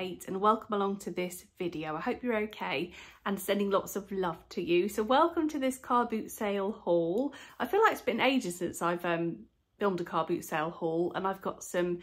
Kate and welcome along to this video. I hope you're okay and sending lots of love to you. So welcome to this car boot sale haul. I feel like it's been ages since I've filmed a car boot sale haul, and I've got some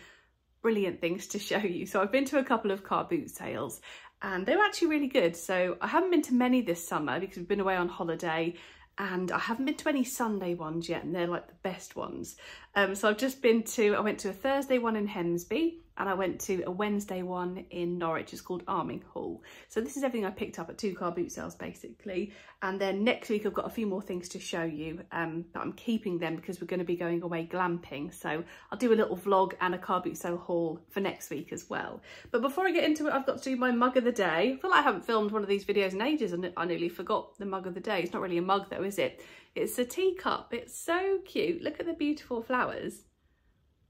brilliant things to show you. So I've been to a couple of car boot sales and they were actually really good. So I haven't been to many this summer because we've been away on holiday, and I haven't been to any Sunday ones yet, and they're like the best ones. So I've just been to, I went to a Thursday one in Hemsby, and I went to a Wednesday one in Norwich. It's called Arming Hall. So this is everything I picked up at two car boot sales basically. And then next week I've got a few more things to show you, but I'm keeping them because we're going to be going away glamping. So I'll do a little vlog and a car boot sale haul for next week as well. But before I get into it, I've got to do my mug of the day. I feel like I haven't filmed one of these videos in ages and I nearly forgot the mug of the day. It's not really a mug though, is it? It's a teacup. It's so cute. Look at the beautiful flowers.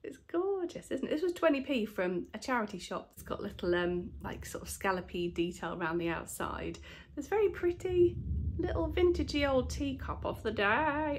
It's gorgeous, isn't it? This was 20p from a charity shop. It's got little like sort of scallopy detail around the outside. It's very pretty, little vintagey old teacup of the day.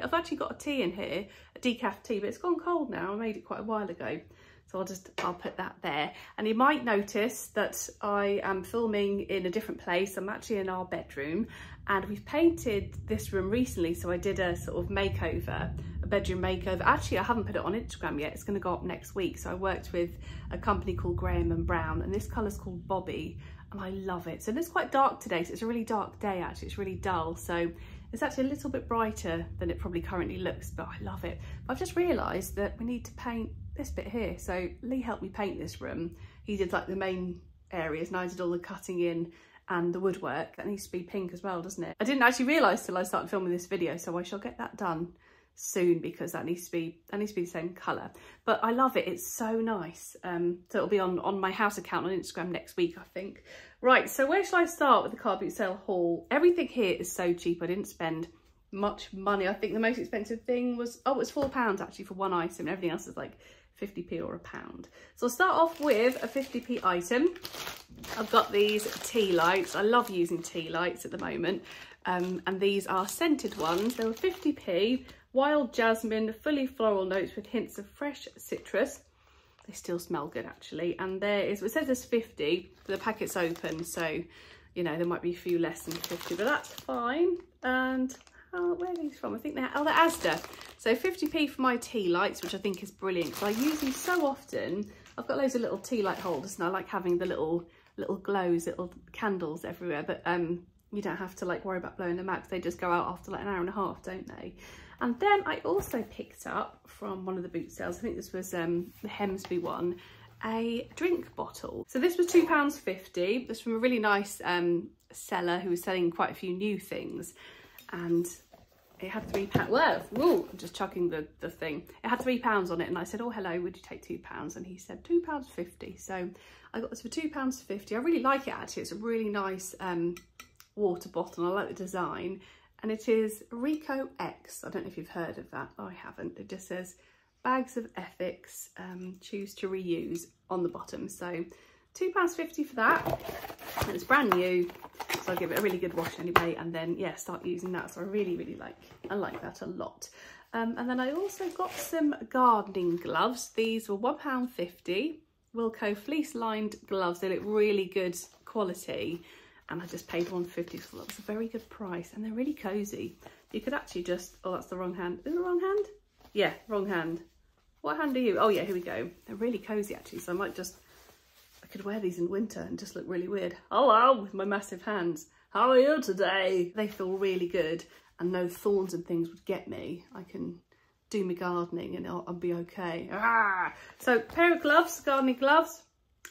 I've actually got a tea in here, a decaf tea, but it's gone cold now. I made it quite a while ago. So I'll put that there. And you might notice that I am filming in a different place. I'm actually in our bedroom, and we've painted this room recently. So I did a sort of makeover, a bedroom makeover. Actually, I haven't put it on Instagram yet. It's gonna go up next week. So I worked with a company called Graham and Brown, and this colour's called Bobby, and I love it. So it's quite dark today. So it's a really dark day actually, it's really dull. So it's actually a little bit brighter than it probably currently looks, but I love it. But I've just realised that we need to paint this bit here. So Lee helped me paint this room. He did like the main areas and I did all the cutting in and the woodwork. That needs to be pink as well, doesn't it? I didn't actually realise till I started filming this video, so I shall get that done soon because that needs to be the same colour. But I love it, it's so nice. So it'll be on my house account on Instagram next week, I think. Right, so where shall I start with the car boot sale haul? Everything here is so cheap, I didn't spend much money. I think the most expensive thing was, oh, it was £4 actually for one item, and everything else is like 50p or a pound. So I'll start off with a 50p item. I've got these tea lights. I love using tea lights at the moment. And these are scented ones. They were 50p, wild jasmine, fully floral notes with hints of fresh citrus. They still smell good actually. And there is, it says there's 50, but the packet's open. So, you know, there might be a few less than 50, but that's fine. And oh, where are these from? I think they're, oh, they're Asda. So 50p for my tea lights, which I think is brilliant because I use these so often. I've got loads of little tea light holders and I like having the little glows, little candles everywhere, but you don't have to like worry about blowing them out because they just go out after like an hour and a half, don't they? And then I also picked up from one of the boot sales, I think this was the Hemsby one, a drink bottle. So this was £2.50. This was from a really nice seller who was selling quite a few new things. And it had £3, whoa, I'm just chucking the thing. It had £3 on it, and I said, oh, hello, would you take £2? And he said, £2.50. So I got this for £2.50. I really like it, actually. It's a really nice water bottle. I like the design. And it is Rico X. I don't know if you've heard of that. I haven't. It just says, bags of ethics, choose to reuse on the bottom. So £2.50 for that. And it's brand new. So I'll give it a really good wash anyway, and then yeah, start using that. So I really like that a lot. And then I also got some gardening gloves. These were £1.50, Wilko fleece lined gloves. They look really good quality, and I just paid £1.50, so that was a very good price, and they're really cozy. You could actually just, oh, that's the wrong hand. Is it the wrong hand? Yeah, wrong hand. What hand are you? Oh yeah, here we go. They're really cozy actually, so I might just, I could wear these in winter and just look really weird. Hello, with my massive hands. How are you today? They feel really good and no thorns and things would get me. I can do my gardening and I'll be okay. Ah! So pair of gloves, gardening gloves.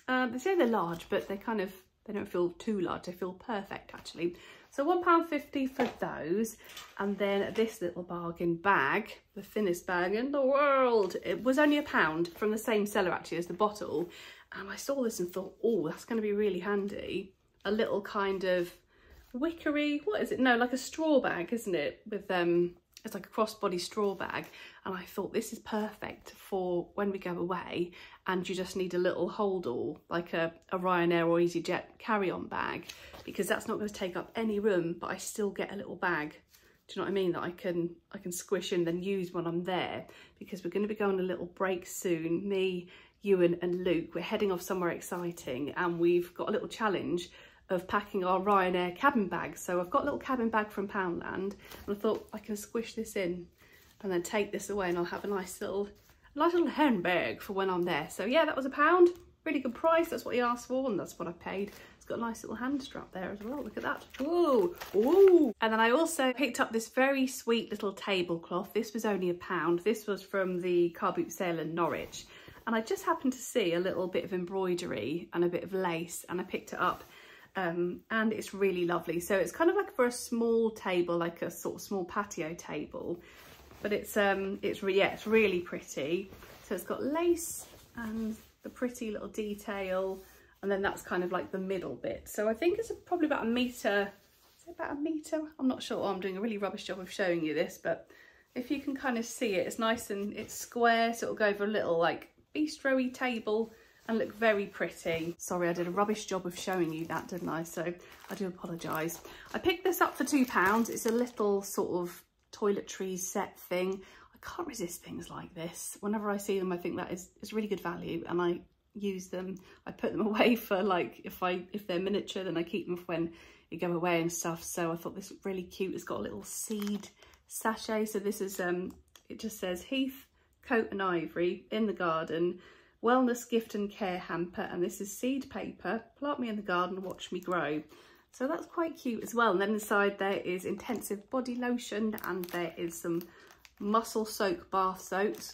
They say they're large, but they kind of, they don't feel too large. They feel perfect actually. So £1.50 for those. And then this little bargain bag, the thinnest bag in the world. It was only £1 from the same seller actually as the bottle. And I saw this and thought, oh, that's going to be really handy. A little kind of wickery, what is it? No, like a straw bag, isn't it? With it's like a crossbody straw bag. And I thought this is perfect for when we go away and you just need a little hold all, like a Ryanair or EasyJet carry-on bag, because that's not going to take up any room, but I still get a little bag Do you know what I mean? That I can squish in, then use when I'm there, because we're going to be going on a little break soon. Me, Ewan and Luke, we're heading off somewhere exciting, and we've got a little challenge of packing our Ryanair cabin bag. So I've got a little cabin bag from Poundland, and I thought I can squish this in and then take this away, and I'll have a nice little handbag for when I'm there. So yeah, that was £1. Really good price. That's what he asked for, and that's what I paid. It's got a nice little hand strap there as well. Look at that. Ooh, ooh. And then I also picked up this very sweet little tablecloth. This was only £1. This was from the car boot sale in Norwich. And I just happened to see a little bit of embroidery and a bit of lace, and I picked it up. And it's really lovely. So it's kind of like for a small table, like a sort of small patio table. But it's really pretty. So it's got lace and the pretty little detail, and then that's kind of like the middle bit. So I think it's probably about 1 metre, is it about 1 metre? I'm not sure. I'm doing a really rubbish job of showing you this, but if you can kind of see it, it's nice and it's square, so it'll go over a little like bistro-y table and look very pretty. Sorry, I did a rubbish job of showing you that, didn't I? So I do apologise. I picked this up for £2. It's a little sort of toiletries set thing. I can't resist things like this. Whenever I see them, I think that is really good value, and I use them. I put them away for like, if they're miniature, then I keep them for when you go away and stuff. So I thought this was really cute. It's got a little seed sachet. So this is, it just says Heath, Coat and Ivory, in the garden, wellness gift and care hamper. And this is seed paper, plant me in the garden, watch me grow. So that's quite cute as well. And then inside there is intensive body lotion, and there is some muscle soak bath soaps.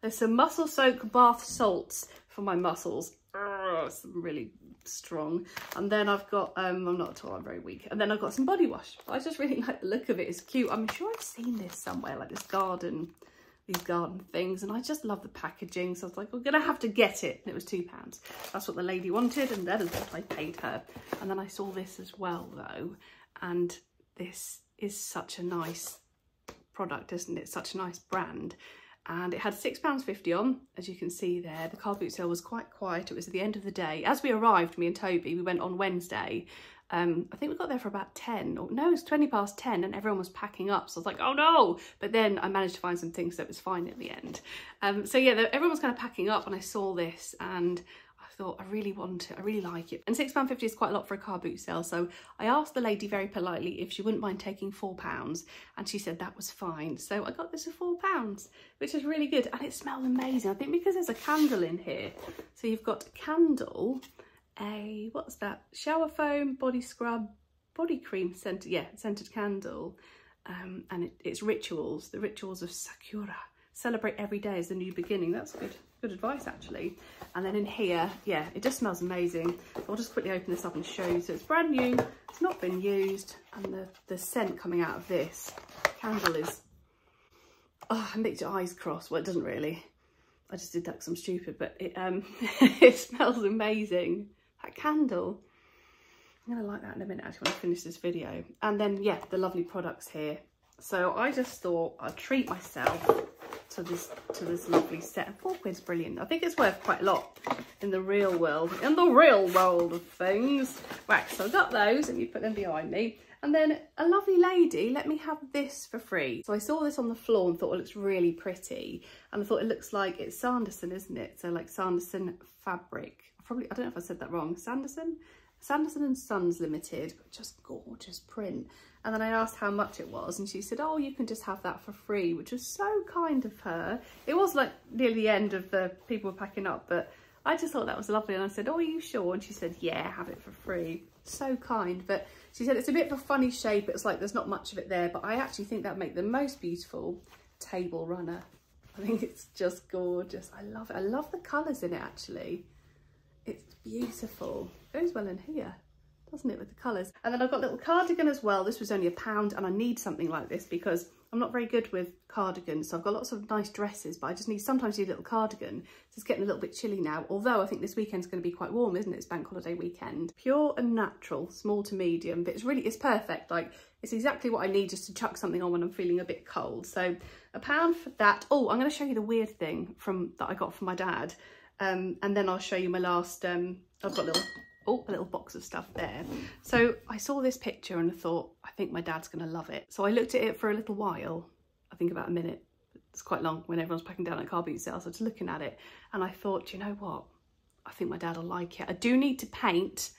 There's some muscle soak bath salts for my muscles. Urgh, some really strong. And then I've got, I'm not at all, I'm very weak. And then I've got some body wash. I just really like the look of it, it's cute. I'm sure I've seen this somewhere, like this garden, these garden things. And I just love the packaging. So I was like, we're gonna have to get it. And it was £2. That's what the lady wanted, and that is what I paid her. And then I saw this as well though. And this is such a nice product, isn't it? Such a nice brand. And it had £6.50 on, as you can see there. The car boot sale was quite quiet. It was at the end of the day. As we arrived, me and Toby, we went on Wednesday. I think we got there for about 10, or no, it was 20 past 10, and everyone was packing up. So I was like, oh no. But then I managed to find some things that was fine at the end. So yeah, everyone was kind of packing up, and I saw this and I thought, I really want it, I really like it. And £6.50 is quite a lot for a car boot sale. So I asked the lady very politely if she wouldn't mind taking £4, and she said that was fine. So I got this for £4, which is really good. And it smells amazing. I think because there's a candle in here. So you've got a candle, a, what's that? Shower foam, body scrub, body cream scented, yeah, scented candle. And it's rituals, the rituals of Sakura. Celebrate every day as the new beginning. That's good advice actually. And then in here, yeah, it just smells amazing. I'll just quickly open this up and show you. So it's brand new, it's not been used, and the scent coming out of this candle is, oh, it makes your eyes cross. Well, it doesn't really, I just did that because I'm stupid, but it it smells amazing, that candle. I'm gonna light that in a minute actually when I finish this video. And then yeah, the lovely products here. So I just thought I'd treat myself to this lovely set. And £4's brilliant. I think it's worth quite a lot in the real world. In the real world of things. Right, so I got those, and you put them behind me. And then a lovely lady let me have this for free. So I saw this on the floor and thought, well, it looks really pretty. And I thought, it looks like, it's Sanderson, isn't it? So like Sanderson fabric. Probably, I don't know if I said that wrong. Sanderson and Sons Limited, but just gorgeous print. And then I asked how much it was, and she said, oh, you can just have that for free, which was so kind of her. It was like near the end of the people were packing up, but I just thought that was lovely. And I said, oh, are you sure? And she said, yeah, have it for free. So kind. But she said, it's a bit of a funny shape. It's like, there's not much of it there, but I actually think that make the most beautiful table runner. I think it's just gorgeous. I love it. I love the colours in it, actually. It's beautiful. Goes well in here, doesn't it, with the colours? And then I've got a little cardigan as well. This was only £1, and I need something like this because I'm not very good with cardigans. So I've got lots of nice dresses, but I just need sometimes a little cardigan. So it's getting a little bit chilly now, although I think this weekend's going to be quite warm, isn't it? It's bank holiday weekend. Pure and natural, small to medium, but it's perfect. Like, it's exactly what I need, just to chuck something on when I'm feeling a bit cold. So £1 for that. Oh, I'm going to show you the weird thing that I got from my dad. And then I'll show you my last, I've got a little Oh, a little box of stuff there. So I saw this picture and I thought, I think my dad's going to love it. So I looked at it for a little while, I think about a minute. It's quite long when everyone's packing down at car boot sales. I was looking at it and I thought, you know what? I think my dad will like it. I do need to paint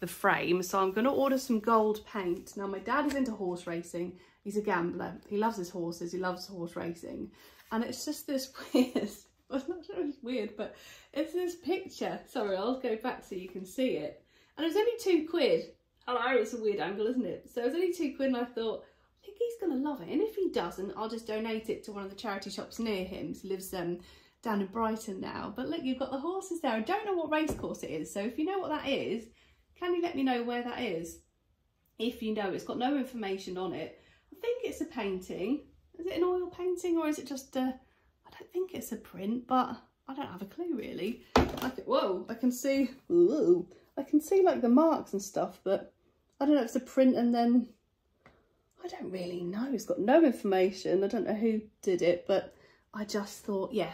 the frame, so I'm going to order some gold paint. Now, my dad is into horse racing. He's a gambler. He loves his horses. He loves horse racing. And it's just this weird... Well, I'm not sure it's weird, but it's this picture. Sorry, I'll go back so you can see it. And it was only £2. Hello, it's a weird angle, isn't it? So it was only £2 and I thought, I think he's going to love it. And if he doesn't, I'll just donate it to one of the charity shops near him. He lives down in Brighton now. But look, you've got the horses there. I don't know what racecourse it is. So if you know what that is, can you let me know where that is? If you know, it's got no information on it. I think it's a painting. Is it an oil painting or is it just a... I don't think it's a print, but I don't have a clue really. Whoa, I can see, ooh, I can see like the marks and stuff, but I don't know if it's a print and then, I don't really know. It's got no information. I don't know who did it, but I just thought, yeah,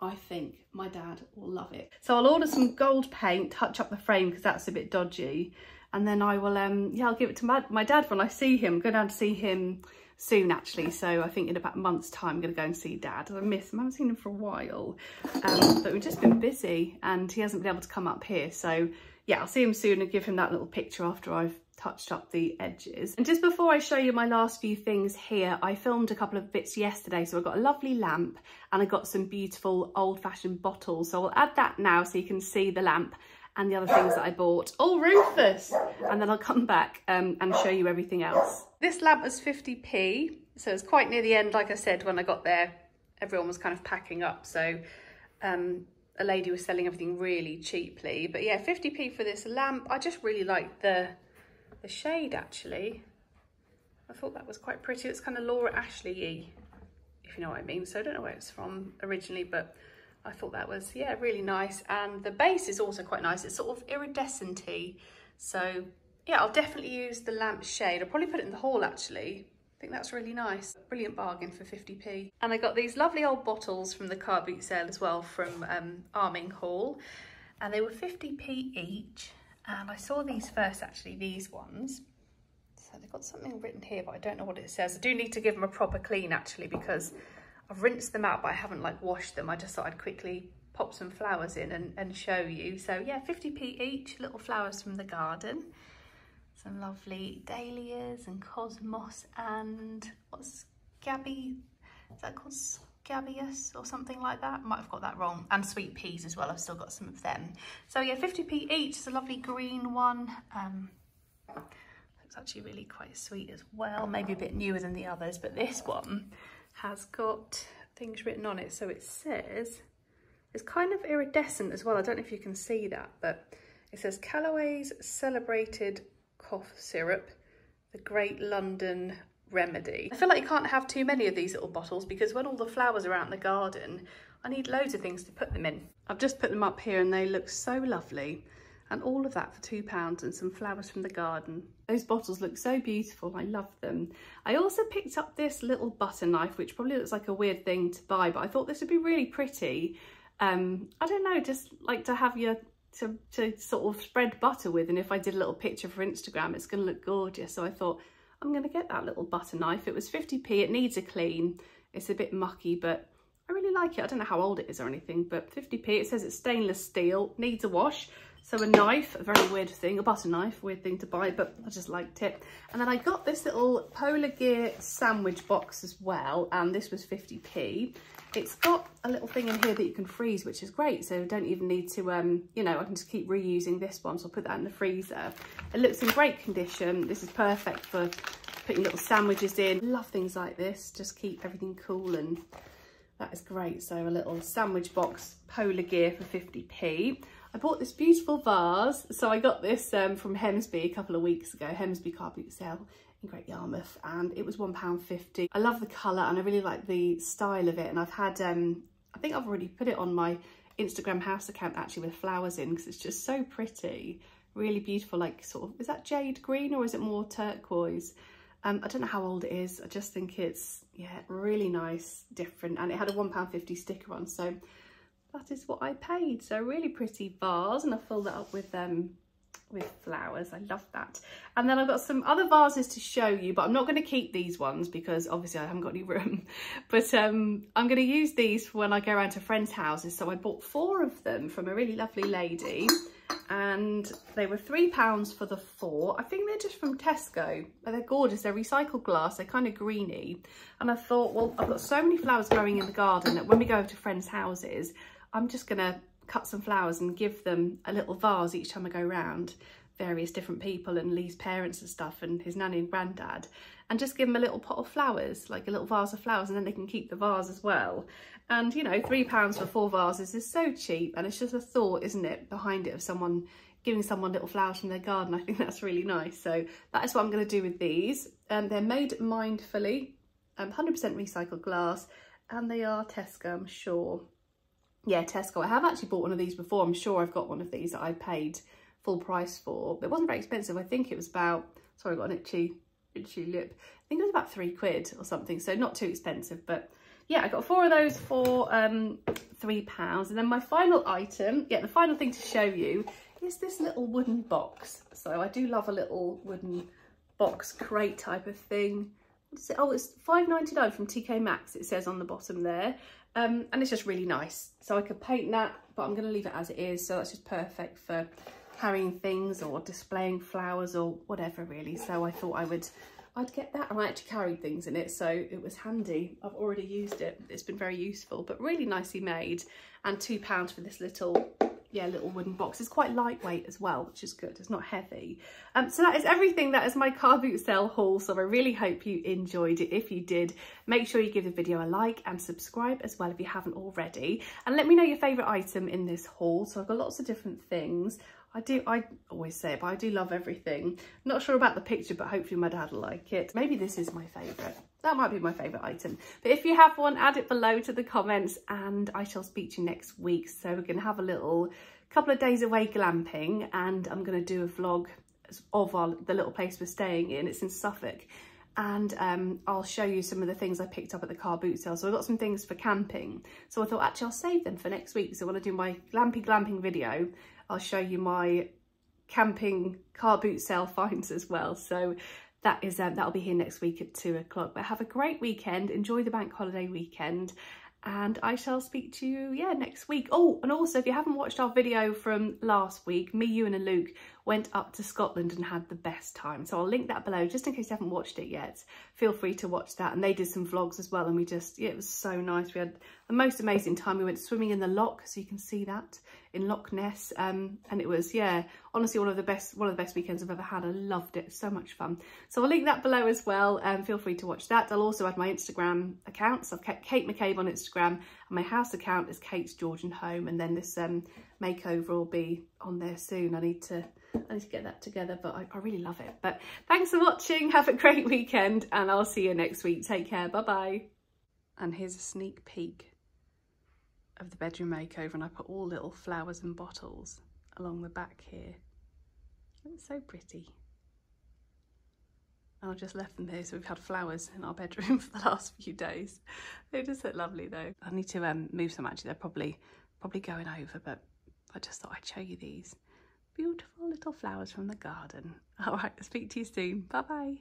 I think my dad will love it. So I'll order some gold paint, touch up the frame because that's a bit dodgy. And then I will, yeah, I'll give it to my dad when I see him. Go down to see him soon actually, so I think in about a month's time I'm going to go and see Dad. I miss him, I haven't seen him for a while, but we've just been busy and he hasn't been able to come up here, so yeah, I'll see him soon and give him that little picture after I've touched up the edges. And just before I show you my last few things here, I filmed a couple of bits yesterday, so I got a lovely lamp and I got some beautiful old-fashioned bottles, so I'll add that now so you can see the lamp and the other things that I bought. Oh, Rufus! And then I'll come back and show you everything else. This lamp was 50p, so it's quite near the end. Like I said, when I got there, everyone was kind of packing up, so a lady was selling everything really cheaply. But yeah, 50p for this lamp. I just really like the shade, actually. I thought that was quite pretty. It's kind of Laura Ashley-y, if you know what I mean. So I don't know where it's from originally, but I thought that was, yeah, really nice. And the base is also quite nice. It's sort of iridescent-y. So, yeah, I'll definitely use the lamp shade. I'll probably put it in the hall, actually. I think that's really nice. Brilliant bargain for 50p. And I got these lovely old bottles from the car boot sale as well from Arming Hall. And they were 50p each. And I saw these first, actually, these ones. So they've got something written here, but I don't know what it says. I do need to give them a proper clean, actually, because... I've rinsed them out, but I haven't like washed them. I just thought I'd quickly pop some flowers in and show you. So yeah, 50p each, little flowers from the garden. Some lovely dahlias and cosmos and what's scabby? Is that called scabious or something like that? Might have got that wrong. And sweet peas as well. I've still got some of them. So yeah, 50p each. It's a lovely green one. It's actually really quite sweet as well. Maybe a bit newer than the others, but this one has got things written on it. So it says, it's kind of iridescent as well. I don't know if you can see that, but it says Callaway's celebrated cough syrup, the Great London Remedy. I feel like you can't have too many of these little bottles because when all the flowers are out in the garden, I need loads of things to put them in. I've just put them up here and they look so lovely. And all of that for £2 and some flowers from the garden. Those bottles look so beautiful, I love them. I also picked up this little butter knife, which probably looks like a weird thing to buy, but I thought this would be really pretty. I don't know, just like to have your, to sort of spread butter with. And if I did a little picture for Instagram, it's gonna look gorgeous. So I thought, I'm gonna get that little butter knife. It was 50p, it needs a clean. It's a bit mucky, but I really like it. I don't know how old it is or anything, but 50p, it says it's stainless steel, needs a wash. So a knife, a very weird thing, a butter knife, weird thing to buy, but I just liked it. And then I got this little Polar Gear sandwich box as well, and this was 50p. It's got a little thing in here that you can freeze, which is great. So I don't even need to, you know, I can just keep reusing this one. So I'll put that in the freezer. It looks in great condition. This is perfect for putting little sandwiches in. Love things like this, just keep everything cool and that is great. So a little sandwich box Polar Gear for 50p. I bought this beautiful vase. So I got this from Hemsby a couple of weeks ago, Hemsby car boot sale in Great Yarmouth, and it was £1.50. I love the colour and I really like the style of it. And I've had, I think I've already put it on my Instagram house account actually with flowers in because it's just so pretty, really beautiful, like sort of, is that jade green or is it more turquoise? I don't know how old it is. I just think it's, yeah, really nice, different. And it had a £1.50 sticker on. So that is what I paid. So a really pretty vase, and I filled that up with with flowers. I love that. And then I've got some other vases to show you, but I'm not going to keep these ones because obviously I haven't got any room. But I'm going to use these for when I go around to friends' houses. So I bought 4 of them from a really lovely lady, and they were £3 for the 4. I think they're just from Tesco, but they're gorgeous. They're recycled glass, they're kind of greeny. And I thought, well, I've got so many flowers growing in the garden that when we go over to friends' houses, I'm just gonna cut some flowers and give them a little vase each time I go round, various different people and Lee's parents and stuff and his nanny and granddad, and just give them a little pot of flowers, like a little vase of flowers, and then they can keep the vase as well. And you know, £3 for 4 vases is so cheap, and it's just a thought, isn't it, behind it, of someone giving someone little flowers from their garden. I think that's really nice. So that is what I'm going to do with these. They're made mindfully, 100% recycled glass, and they are Tesco, I'm sure. Yeah, Tesco. I have actually bought one of these before. I'm sure I've got one of these that I paid full price for. It wasn't very expensive. I think it was about, sorry, I've got an itchy lip. I think it was about £3 or something. So not too expensive, but yeah, I got 4 of those for £3. And then my final item, yeah, the final thing to show you is this little wooden box. So I do love a little wooden box crate type of thing. What's it? Oh, it's $5.99 from TK Maxx, it says on the bottom there. And it's just really nice. So I could paint that, but I'm going to leave it as it is. So that's just perfect for carrying things or displaying flowers or whatever, really. So I thought I'd get that, and I actually carried things in it, so it was handy. I've already used it. It's been very useful, but really nicely made. And £2 for this little, yeah, little wooden box. It's quite lightweight as well, which is good. It's not heavy. So that is everything. That is my car boot sale haul. So I really hope you enjoyed it. If you did, make sure you give the video a like and subscribe as well if you haven't already. And let me know your favourite item in this haul. So I've got lots of different things. I always say it, but I do love everything. Not sure about the picture, but hopefully my dad will like it. Maybe this is my favourite. That might be my favourite item. But if you have one, add it below to the comments, and I shall speak to you next week. So we're going to have a little couple of days away glamping, and I'm going to do a vlog of the little place we're staying in. It's in Suffolk. And I'll show you some of the things I picked up at the car boot sale. So I got some things for camping. So I thought, actually, I'll save them for next week. So when I do my glamping video, I'll show you my camping car boot sale finds as well. So that is that'll be here next week at 2 o'clock. But have a great weekend. Enjoy the bank holiday weekend. And I shall speak to you, yeah, next week. Oh, and also, if you haven't watched our video from last week, me, you and Luke went up to Scotland and had the best time. So I'll link that below, just in case you haven't watched it yet. Feel free to watch that. And they did some vlogs as well. And we just, yeah, it was so nice. We had the most amazing time. We went swimming in the loch, so you can see that, in Loch Ness. And it was, yeah, honestly, one of the best weekends I've ever had. I loved it. So much fun. So I'll link that below as well. Feel free to watch that. I'll also add my Instagram account. So I've kept Kate McCabe on Instagram, and my house account is Kate's Georgian Home. And then this makeover will be on there soon. I need to get that together, but I really love it. But thanks for watching. Have a great weekend, and I'll see you next week. Take care. Bye-bye. And here's a sneak peek of the bedroom makeover, and I put all little flowers and bottles along the back here. It's so pretty. And I've just left them here, so we've had flowers in our bedroom for the last few days. They just look lovely though. I need to move some, actually. They're probably going over, but I just thought I'd show you these beautiful little flowers from the garden. All right, speak to you soon. Bye bye.